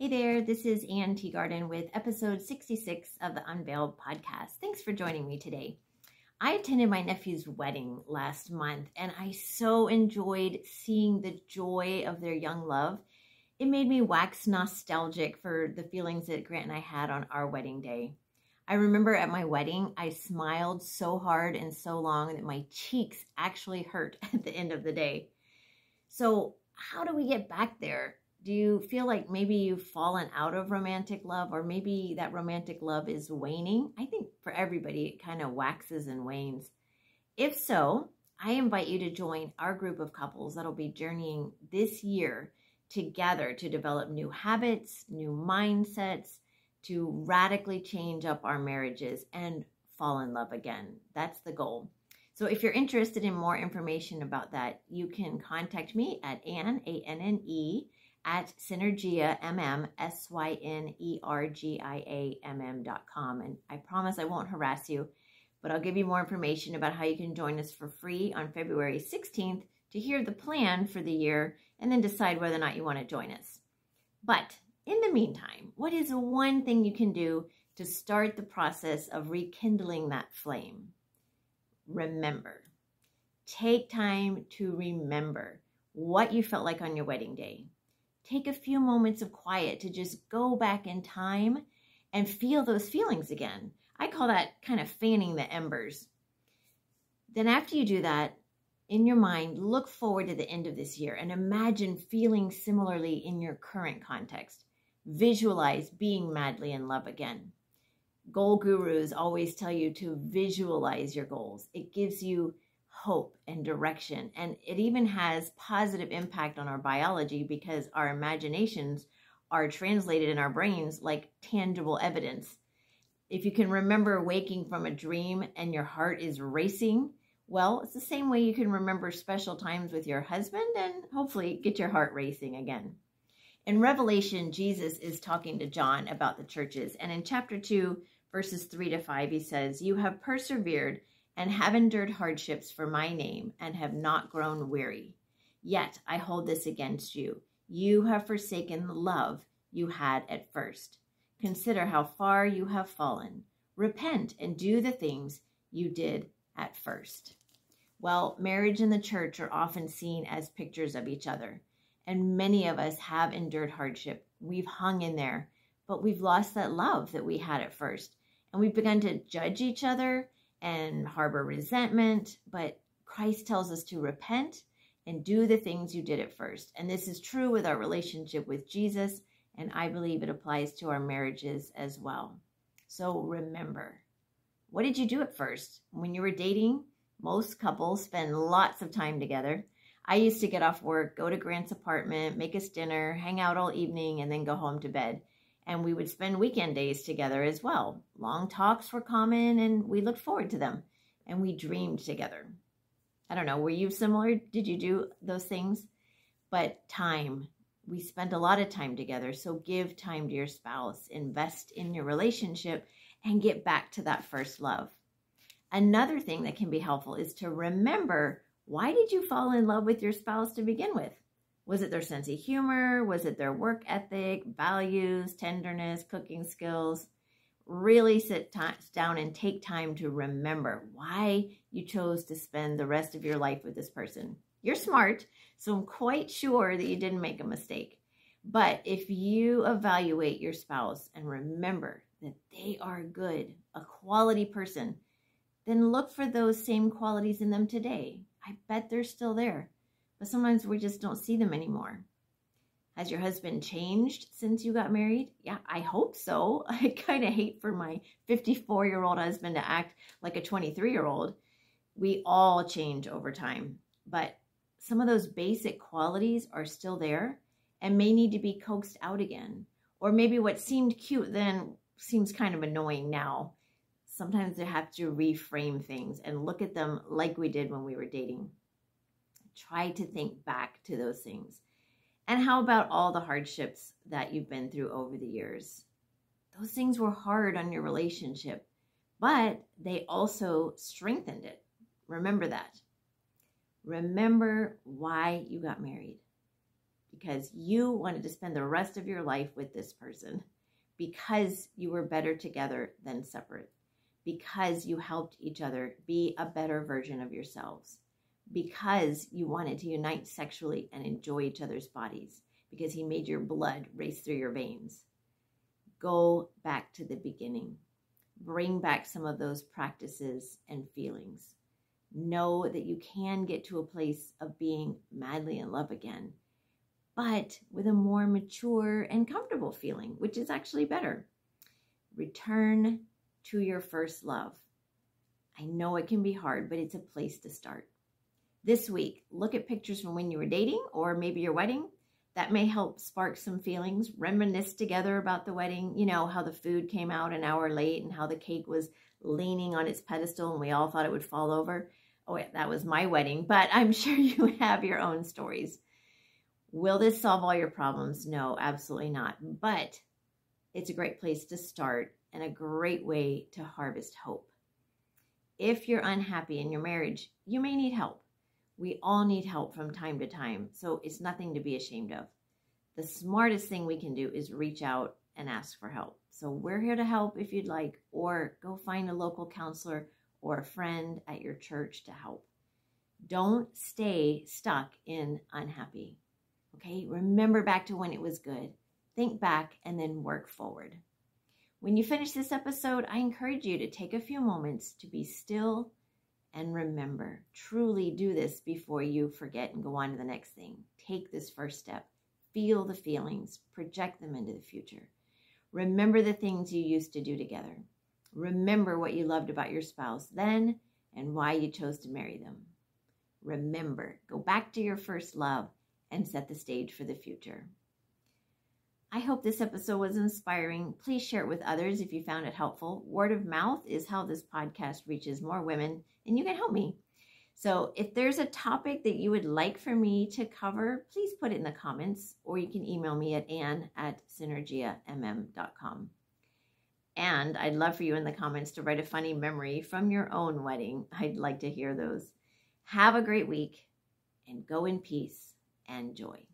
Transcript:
Hey there, this is Anne Teagarden with episode 66 of the Unveiled Podcast. Thanks for joining me today. I attended my nephew's wedding last month, and I so enjoyed seeing the joy of their young love. It made me wax nostalgic for the feelings that Grant and I had on our wedding day. I remember at my wedding, I smiled so hard and so long that my cheeks actually hurt at the end of the day. So how do we get back there? Do you feel like maybe you've fallen out of romantic love, or maybe that romantic love is waning? I think for everybody, it kind of waxes and wanes. If so, I invite you to join our group of couples that'll be journeying this year together to develop new habits, new mindsets, to radically change up our marriages and fall in love again. That's the goal. So if you're interested in more information about that, you can contact me at Anne, A-N-N-E, at Synergia, M-M, S-Y-N-E-R-G-I-A-M-M.com. And I promise I won't harass you, but I'll give you more information about how you can join us for free on February 16th to hear the plan for the year and then decide whether or not you want to join us. But in the meantime, what is one thing you can do to start the process of rekindling that flame? Remember. Take time to remember what you felt like on your wedding day. Take a few moments of quiet to just go back in time and feel those feelings again. I call that kind of fanning the embers. Then after you do that, in your mind, look forward to the end of this year and imagine feeling similarly in your current context. Visualize being madly in love again. Goal gurus always tell you to visualize your goals. It gives you hope and direction, and it even has positive impact on our biology because our imaginations are translated in our brains like tangible evidence. If you can remember waking from a dream and your heart is racing, well, it's the same way you can remember special times with your husband and hopefully get your heart racing again. In Revelation, Jesus is talking to John about the churches, and in chapter 2, verses 3-5, he says, "You have persevered and have endured hardships for my name, and have not grown weary. Yet I hold this against you. You have forsaken the love you had at first. Consider how far you have fallen. Repent and do the things you did at first." Well, marriage and the church are often seen as pictures of each other. And many of us have endured hardship. We've hung in there, but we've lost that love that we had at first. And we've begun to judge each other and harbor resentment, but Christ tells us to repent and do the things you did at first. And this is true with our relationship with Jesus, and I believe it applies to our marriages as well. So remember, what did you do at first? When you were dating, most couples spend lots of time together. I used to get off work, go to Grant's apartment, make us dinner, hang out all evening, and then go home to bed. And we would spend weekend days together as well. Long talks were common, and we looked forward to them. And we dreamed together. I don't know, were you similar? Did you do those things? But time. We spent a lot of time together, so give time to your spouse. Invest in your relationship and get back to that first love. Another thing that can be helpful is to remember, why did you fall in love with your spouse to begin with? Was it their sense of humor? Was it their work ethic, values, tenderness, cooking skills? Really sit down and take time to remember why you chose to spend the rest of your life with this person. You're smart, so I'm quite sure that you didn't make a mistake. But if you evaluate your spouse and remember that they are good, a quality person, then look for those same qualities in them today. I bet they're still there. But sometimes we just don't see them anymore. Has your husband changed since you got married? Yeah, I hope so. I kind of hate for my 54-year-old husband to act like a 23-year-old. We all change over time, but some of those basic qualities are still there and may need to be coaxed out again. Or maybe what seemed cute then seems kind of annoying now. Sometimes we have to reframe things and look at them like we did when we were dating. Try to think back to those things. And how about all the hardships that you've been through over the years? Those things were hard on your relationship, but they also strengthened it. Remember that. Remember why you got married. because you wanted to spend the rest of your life with this person, because you were better together than separate, because you helped each other be a better version of yourselves, because you wanted to unite sexually and enjoy each other's bodies, because he made your blood race through your veins. Go back to the beginning. Bring back some of those practices and feelings. Know that you can get to a place of being madly in love again, but with a more mature and comfortable feeling, which is actually better. Return to your first love. I know it can be hard, but it's a place to start. This week, look at pictures from when you were dating or maybe your wedding. That may help spark some feelings. Reminisce together about the wedding, you know, how the food came out an hour late and how the cake was leaning on its pedestal and we all thought it would fall over. Oh, yeah, that was my wedding, but I'm sure you have your own stories. Will this solve all your problems? No, absolutely not. But it's a great place to start and a great way to harvest hope. If you're unhappy in your marriage, you may need help. We all need help from time to time, so it's nothing to be ashamed of. The smartest thing we can do is reach out and ask for help. So we're here to help if you'd like, or go find a local counselor or a friend at your church to help. Don't stay stuck in unhappy, okay? Remember back to when it was good. Think back and then work forward. When you finish this episode, I encourage you to take a few moments to be still and remember. Truly do this before you forget and go on to the next thing. Take this first step. Feel the feelings. Project them into the future. Remember the things you used to do together. Remember what you loved about your spouse then and why you chose to marry them. Remember, go back to your first love and set the stage for the future. I hope this episode was inspiring. Please share it with others if you found it helpful. Word of mouth is how this podcast reaches more women, and you can help me. So if there's a topic that you would like for me to cover, please put it in the comments, or you can email me at anne@synergiamm.com. And I'd love for you in the comments to write a funny memory from your own wedding. I'd like to hear those. Have a great week, and go in peace and joy.